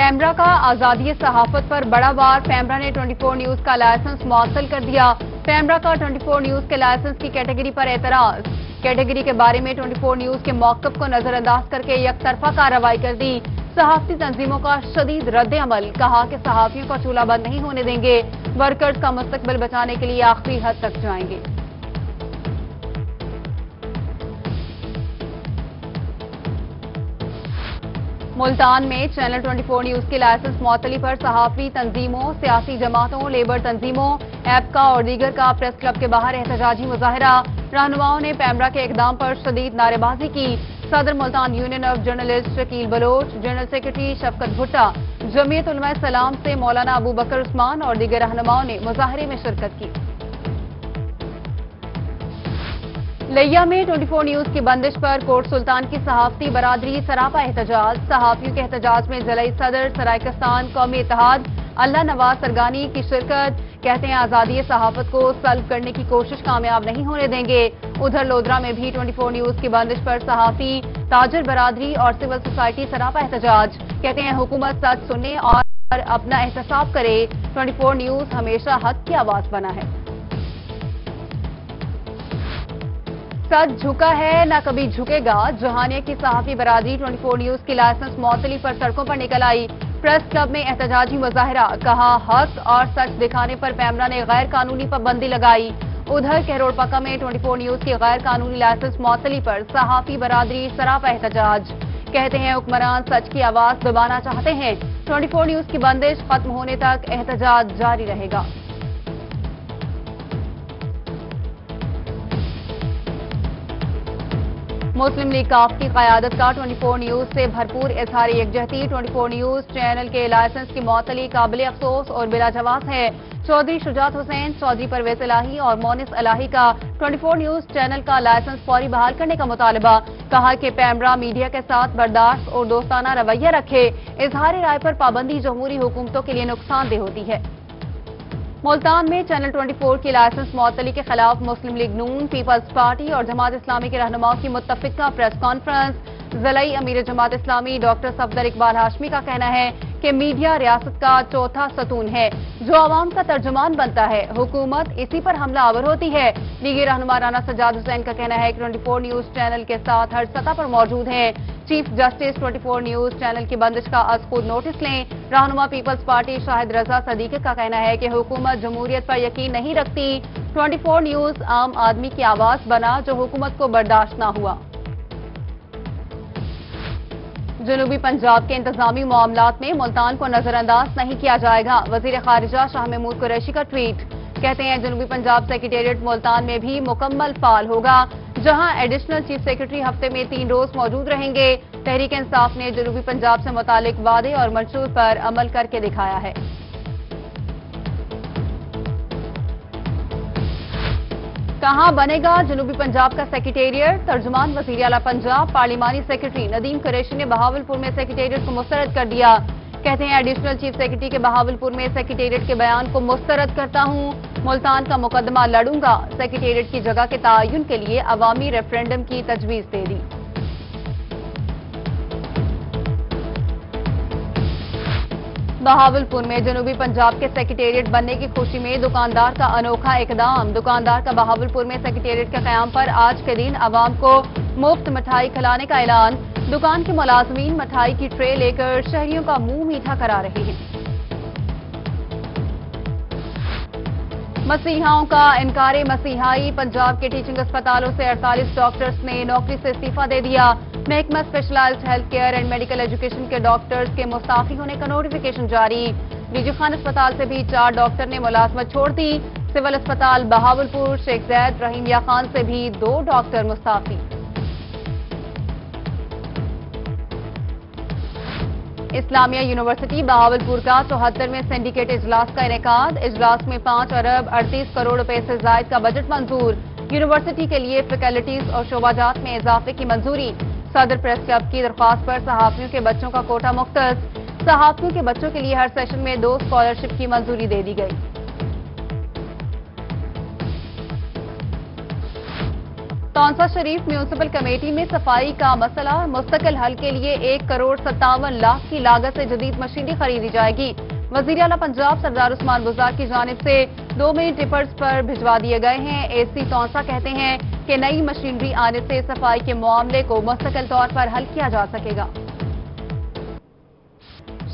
पैमरा का आज़ादी सहाफ़त पर बड़ा वार। पैमरा ने 24 न्यूज़ का लाइसेंस मुअत्तल कर दिया। पैमरा का 24 न्यूज़ के लाइसेंस की कैटेगरी पर एतराज। कैटेगरी के बारे में 24 न्यूज़ के मौक़िफ़ को नज़रअंदाज करके यकतरफा कार्रवाई कर दी। सहाफ़ती तंजीमों का शदीद रद्द-ए-अमल। कहा कि सहाफ़ियों का चूल्हा बंद नहीं होने देंगे, वर्कर्स का मुस्तकबिल बचाने के लिए आखिरी हद तक जाएंगे। मुल्तान में चैनल 24 न्यूज़ के लाइसेंस मुअत्तली पर सहाफ़ी तंजीमों, सियासी जमातों, लेबर तंजीमों, एपका और दीगर का प्रेस क्लब के बाहर एहतजाजी मुजाहरा। रहनुमाओं ने पैमरा के इक़दाम पर शदीद नारेबाजी की। सदर Multan union of journalist Shakeel Baloch, general secretary Shafqat Bhutta, Jamiat उलमा सलाम से मौलाना अबू बकर उस्मान और दीगर रहनुमाओं ने मुजाहरे में शिरकत की। लैया में 24 न्यूज़ की बंदिश पर कोट सुल्तान की सहाफ़ती बरादरी सरापा एहतजाज। सहाफ़ियों के एहतजाज में ज़िले सदर, सरायकस्तान, कौमी इत्तेहाद, अल्लाह नवाज सरगानी की शिरकत। कहते हैं आज़ादी सहाफ़त को सल्ब करने की कोशिश कामयाब नहीं होने देंगे। उधर लोधरा में भी 24 न्यूज़ की बंदिश पर सहाफ़ी, ताजर बरादरी और सिविल सोसाइटी सरापा एहतजाज। कहते हैं हुकूमत सच सुने और अपना एहतसाब करे। 24 न्यूज़ हमेशा हक की आवाज़ बना है। सच झुका है ना कभी झुकेगा। जहानिया की सहाफ़ी बरादरी 24 न्यूज़ की लाइसेंस मुअत्तली पर सड़कों पर निकल आई। प्रेस क्लब में एहतजाजी मुजाहरा। कहा हक और सच दिखाने पर पैमरा ने गैर कानूनी पाबंदी लगाई। उधर कहरोड़पका में 24 न्यूज़ की गैर कानूनी लाइसेंस मुअत्तली पर सहाफ़ी बरादरी सरापा एहतजाज। कहते हैं हुक्मरान सच की आवाज़ दबाना चाहते हैं। 24 न्यूज़ की बंदिश खत्म होने तक एहतजाज जारी रहेगा। मुस्लिम लीग काफ की क़यादत का 24 न्यूज़ से भरपूर इजहार यकजहती। 24 न्यूज़ चैनल के लाइसेंस की मुअत्तली काबिल अफसोस और बिलाजवाब है। चौधरी शुजात हुसैन, चौधरी परवेज अलाही और मोनिस इलाही का 24 न्यूज़ चैनल का लाइसेंस फौरी बहाल करने का मुतालबा। कहा कि पैमरा मीडिया के साथ बर्दाश्त और दोस्ताना रवैया रखे। इजहार राय पर पाबंदी जमहूरी हुकूमतों के लिए नुकसानदेह होती है। मुल्तान में चैनल 24 की लाइसेंस मुअत्तली के खिलाफ मुस्लिम लीग नून, पीपल्स पार्टी और जमात इस्लामी के रहनुमाओं की मुत्तफिका प्रेस कॉन्फ्रेंस। ज़िलाई अमीर जमात इस्लामी डॉक्टर सफदर इकबाल हाशमी का कहना है कि मीडिया रियासत का चौथा सतून है जो आवाम का तर्जुमान बनता है। हुकूमत इसी पर हमला आवर होती है। लीगी रहनुमा राना सजाद हुसैन का कहना है कि 24 न्यूज़ चैनल के साथ हर सतह पर मौजूद है। चीफ जस्टिस 24 न्यूज़ चैनल की बंदिश का आज खुद नोटिस लें। रहनुमा पीपल्स पार्टी शाहिद रजा सदीक का कहना है कि हुकूमत जमहूरियत पर यकीन नहीं रखती। 24 न्यूज़ आम आदमी की आवाज़ बना जो हुकूमत को बर्दाश्त ना हुआ। जनूबी पंजाब के इंतजामी मामलात में मुल्तान को नजरअंदाज नहीं किया जाएगा। वजीर खारिजा शाह महमूद कुरैशी का ट्वीट। कहते हैं जनूबी पंजाब सेक्रेटेरिएट मुल्तान में भी मुकम्मल फाल होगा, जहां एडिशनल चीफ सेक्रेटरी हफ्ते में 3 रोज मौजूद रहेंगे। तहरीक इंसाफ ने जनूबी पंजाब से मुतालिक वादे और मंशूर पर अमल करके दिखाया है। कहां बनेगा जनूबी पंजाब का सेक्रेटेरिएट? तर्जुमान वज़ीर आला पंजाब पार्लिमानी सेक्रेटरी नदीम करेशी ने बहावलपुर में सेक्रेटेरिएट को मुस्तरद कर दिया। कहते हैं एडिशनल चीफ सेक्रेटरी के बहावलपुर में सेक्रेटेरिएट के बयान को मुस्तरद करता हूं। मुल्तान का मुकदमा लड़ूंगा। सेक्रेटेरिएट की जगह के तायुन के लिए अवामी रेफरेंडम की तजवीज दे दी। बहावलपुर में जनूबी पंजाब के सेक्रेटेरिएट बनने की खुशी में दुकानदार का अनोखा इकदाम। दुकानदार का बहावलपुर में सेक्रेटेरिएट के क्याम पर आज के दिन आवाम को मुफ्त मिठाई खिलाने का ऐलान। दुकान के मुलाजमीन मिठाई की ट्रे लेकर शहरियों का मुंह मीठा करा रहे हैं। मसीहाओं का इनकारे मसीहाई। पंजाब के टीचिंग अस्पतालों से 48 डॉक्टर्स ने नौकरी से इस्तीफा दे दिया। महकमा specialised health care and medical education के डॉक्टर्स के मुस्ताफी होने का नोटिफिकेशन जारी। डीजी खान अस्पताल से भी 4 डॉक्टर ने मुलाजमत छोड़ दी। सिविल अस्पताल बहावलपुर शेख जैद रहीमिया खान से भी 2 डॉक्टर मुस्ताफी। इस्लामिया यूनिवर्सिटी बहावलपुर का 74वें सिंडिकेट इजलास का इनेकाद। इजलास में 5 अरब 38 करोड़ रुपए से जायद का बजट मंजूर। यूनिवर्सिटी के लिए फैकल्टीज और शोबाजात में इजाफे की मंजूरी। सदर प्रेस क्लब की दरख्वास्त पर सहाफ़ियों के बच्चों का कोटा मुख्तस। सहाफ़ियों के बच्चों के लिए हर सेशन में 2 स्कॉलरशिप की मंजूरी दे दी गई। तौनसा शरीफ म्यूनसिपल कमेटी में सफाई का मसला, मुस्तकिल हल के लिए 1,57,00,000 की लागत से जदीद मशीनरी खरीदी जाएगी। वजीर आला पंजाब सरदार उस्मान बुज़दार की जानिब से 2 मिनी टिपर्स पर भिजवा दिए गए हैं। एसी तौनसा कहते हैं कि नई मशीनरी आने से सफाई के मामले को मुस्तकिल तौर पर हल किया जा सकेगा।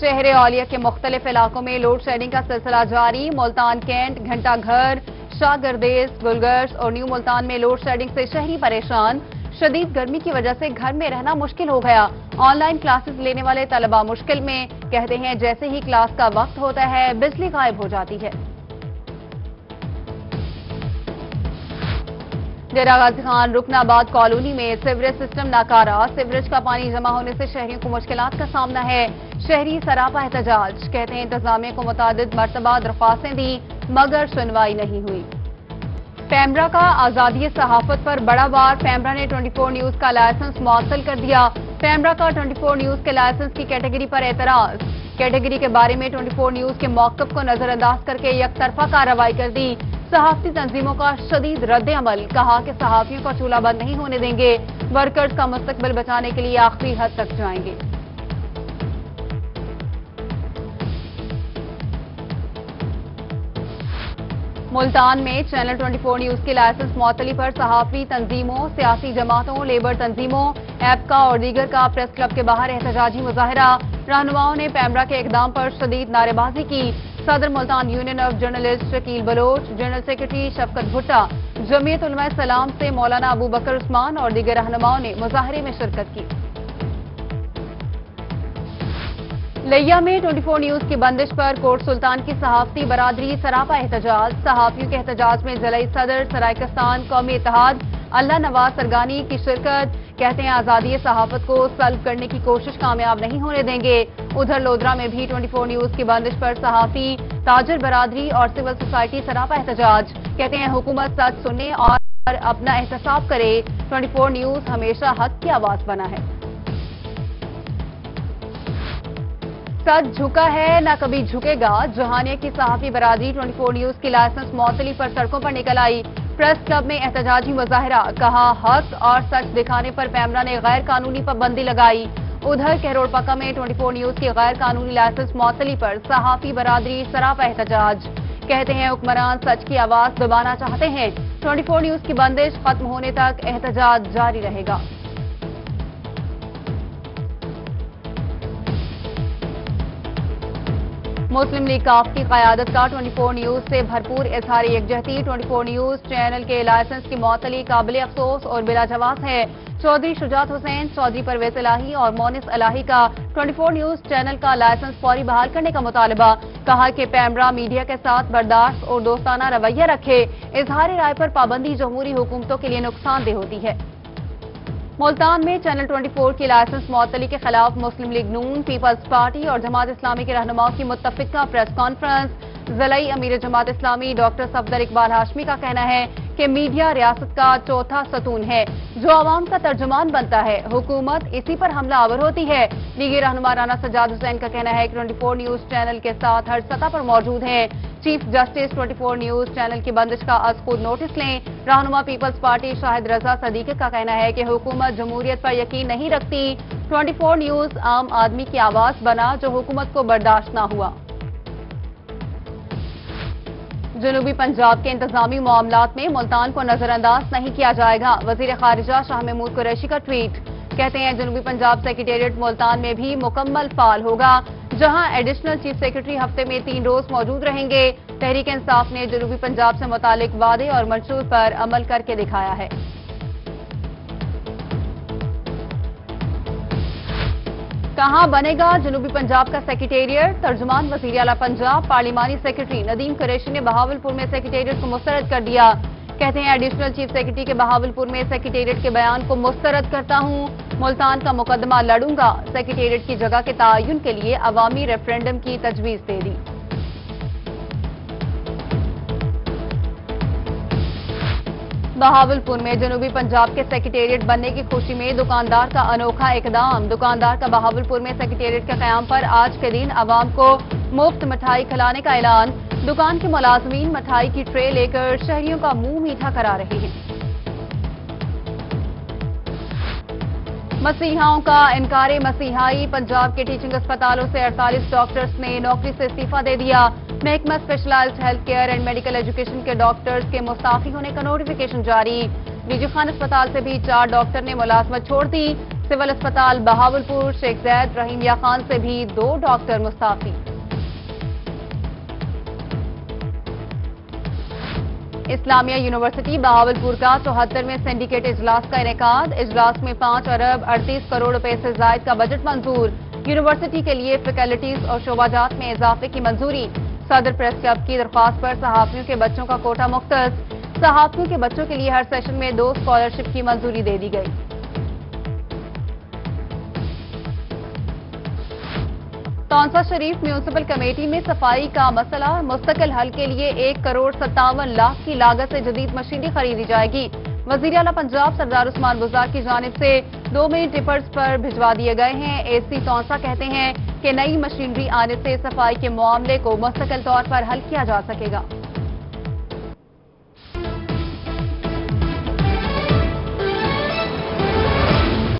शहर औलिया के मुख्तलिफ इलाकों में लोड शेडिंग का सिलसिला जारी। मुल्तान कैंट, घंटाघर, शाहगर्देस, गुलगर्स और न्यू मुल्तान में लोड शेडिंग से शहरी परेशान। शदीद गर्मी की वजह से घर में रहना मुश्किल हो गया। ऑनलाइन क्लासेस लेने वाले तलबा मुश्किल में, कहते हैं जैसे ही क्लास का वक्त होता है बिजली गायब हो जाती है। डेरा गाजी खान रुकनाबाद कॉलोनी में सीवरेज सिस्टम नाकारा। सीवरेज का पानी जमा होने से शहरियों को मुश्किलात का सामना है। शहरी सरापा एहतजाज, कहते हैं इंतजामिया को मुतादिद मरतबा दरख्वास्तें दी मगर सुनवाई नहीं हुई। पैमरा का आजादी सहाफत पर बड़ा वार। पैमरा ने 24 न्यूज का लाइसेंस मुअत्तल कर दिया। पैमरा का 24 न्यूज के लाइसेंस की कैटेगरी पर एतराज। कैटेगरी के बारे में 24 न्यूज के मौकफ को नजरअंदाज करके यकतरफा कार्रवाई कर दी। सहाफती तंजीमों का शदीद रद्दअमल, कहा कि सहाफियों का चूल्हा बंद नहीं होने देंगे। वर्कर्स का मुस्तकबिल बचाने के लिए आखिरी हद तक जाएंगे। मुल्तान में चैनल 24 न्यूज की लाइसेंस मुअत्तली पर सहाफी तंजीमों, सियासी जमातों, लेबर तंजीमों, एपका और दीगर का प्रेस क्लब के बाहर एहतजाजी मुजाहरा। रहनुमाओं ने पैमरा के इकदाम पर शदीद नारेबाजी की। सदर Multan union of journalist Shakeel Baloch, general secretary Shafqat Bhutta, Jamiat उलमा सलाम से मौलाना अबू बकर उस्मान और दीगर रहनुमाओं ने मुजाहरे में शिरकत की। लैया में 24 न्यूज की बंदिश पर कोट सुल्तान की सहाफती बरादरी सरापा एहतजाज। सहाफियों के एहतजाज में जिला सदर, सरायकस्तान, कौमी इतिहाद, अल्लाह नवाज सरगानी की शिरकत। कहते हैं आजादी सहाफत को सल्ब करने की कोशिश कामयाब नहीं होने देंगे। उधर लोधरा में भी 24 न्यूज की बंदिश पर सहाफी, ताजर बरादरी और सिविल सोसाइटी सरापा एहतजाज। कहते हैं हुकूमत सच सुने और अपना एहतसाब करे। 24 न्यूज हमेशा हक की आवाज बना है। सच झुका है ना कभी झुकेगा। जहानिया की सहाफी बरादरी 24 न्यूज की लाइसेंस मुअत्तली पर सड़कों पर निकल आई। प्रेस क्लब में एहतजाजी मुजाहरा, कहा हक और सच दिखाने पर पैमरा ने गैर कानूनी पाबंदी लगाई। उधर कहरोड़पका में 24 न्यूज के गैर कानूनी लाइसेंस मुअत्तली पर सहाफी बरादरी सरापा एहतजाज। कहते हैं हुक्मरान सच की आवाज दबाना चाहते हैं। 24 न्यूज की बंदिश खत्म होने तक एहतजाज जारी रहेगा। मुस्लिम लीग काफ की क़यादत का 24 न्यूज से भरपूर इजहार यकजहती। 24 न्यूज चैनल के लाइसेंस की मुअत्तली काबिल अफसोस और बिला जवाब है। चौधरी शुजात हुसैन, चौधरी परवेज अलाही और मोनिस इलाही का 24 न्यूज चैनल का लाइसेंस फौरी बहाल करने का मुतालबा। कहा कि पैमरा मीडिया के साथ बर्दाश्त और दोस्ताना रवैया रखे। इजहार राय पर पाबंदी जमहूरी हुकूमतों के लिए नुकसानदेह होती है। मुल्तान में चैनल 24 की लाइसेंस मुअत्तली के खिलाफ मुस्लिम लीग नून, पीपल्स पार्टी और जमात इस्लामी के रहनुमाओं की मुत्तफिका प्रेस कॉन्फ्रेंस। ज़िलाई अमीर जमात इस्लामी डॉक्टर सफदर इकबाल हाशमी का कहना है कि मीडिया रियासत का चौथा सतून है जो आवाम का तर्जुमान बनता है। हुकूमत इसी पर हमला आवर होती है। लीगी रहनुमा राना सजाद हुसैन का कहना है कि 24 न्यूज चैनल के साथ हर सतह पर मौजूद है। चीफ जस्टिस 24 न्यूज चैनल की बंदिश का आज खुद नोटिस लें। रहनुमा पीपल्स पार्टी शाहिद रजा सदीक का कहना है कि हुकूमत जमहूरियत पर यकीन नहीं रखती। 24 न्यूज आम आदमी की आवाज बना जो हुकूमत को बर्दाश्त ना हुआ। जनूबी पंजाब के इंतजामी मामलात में मुल्तान को नजरअंदाज नहीं किया जाएगा। वजीर खारिजा शाह महमूद कुरैशी का ट्वीट। कहते हैं जनूबी पंजाब सेक्रेटेरिएट मुल्तान में भी मुकम्मल फाल होगा, जहां एडिशनल चीफ सेक्रेटरी हफ्ते में 3 रोज मौजूद रहेंगे। तहरीक इंसाफ ने जनूबी पंजाब से मुतालिक वादे और मंशूर पर अमल करके दिखाया है। कहां बनेगा जनूबी पंजाब का सेक्रेटेरिएट? तर्जुमान वज़ीर आला पंजाब पार्लिमानी सेक्रेटरी नदीम करेशी ने बहावलपुर में सेक्रेटेरिएट को मुस्तरद कर दिया। कहते हैं एडिशनल चीफ सेक्रेटरी के बहावलपुर में सेक्रेटेरिएट के बयान को मुस्तरद करता हूं। मुल्तान का मुकदमा लड़ूंगा। सेक्रेटेरिएट की जगह के तआयुन के लिए अवामी रेफरेंडम की तजवीज दे दी। बहावलपुर में जनूबी पंजाब के सेक्रेटेरिएट बनने की खुशी में दुकानदार का अनोखा इकदाम। दुकानदार का बहावलपुर में सेक्रेटेरिएट के क़याम पर आज के दिन आवाम को मुफ्त मिठाई खिलाने का ऐलान। दुकान के मुलाजमीन मिठाई की ट्रे लेकर शहरियों का मुंह मीठा करा रहे हैं। मसीहाओं का इनकारे मसीहाई। पंजाब के टीचिंग अस्पतालों से 48 डॉक्टर्स ने नौकरी से इस्तीफा दे दिया। महकमा specialised health care and medical education के डॉक्टर्स के मुस्ताफी होने का नोटिफिकेशन जारी। बीजी खान अस्पताल से भी 4 डॉक्टर ने मुलाजमत छोड़ दी। सिविल अस्पताल बहावलपुर शेख जैद रहीमिया खान से भी 2 डॉक्टर मुस्ताफी। इस्लामिया यूनिवर्सिटी बहावलपुर का 74वें सिंडिकेट इजलास का इनेकाद। इजलास में 5 अरब 38 करोड़ रुपए से जायद का बजट मंजूर। यूनिवर्सिटी के लिए फैकल्टीज और शोबाजात में इजाफे की मंजूरी। सदर प्रेस क्लब की दरख्वास्त पर सहाफियों के बच्चों का कोटा मुख्तस। सहाफियों के बच्चों के लिए हर सेशन में 2 स्कॉलरशिप की मंजूरी दे दी गई। तौनसा शरीफ म्यूनसिपल कमेटी में सफाई का मसला और मुस्तकिल हल के लिए 1,57 लाख की लागत से जदीद मशीनें खरीदी जाएगी। वजीर आला पंजाब सरदार उस्मान बुज़दार की जानिब से 2 मिनी टिपर्स पर भिजवा दिए गए हैं। एसी तौनसा कहते हैं कि नई मशीनरी आने से सफाई के मामले को मुस्तकिल तौर पर हल किया जा सकेगा।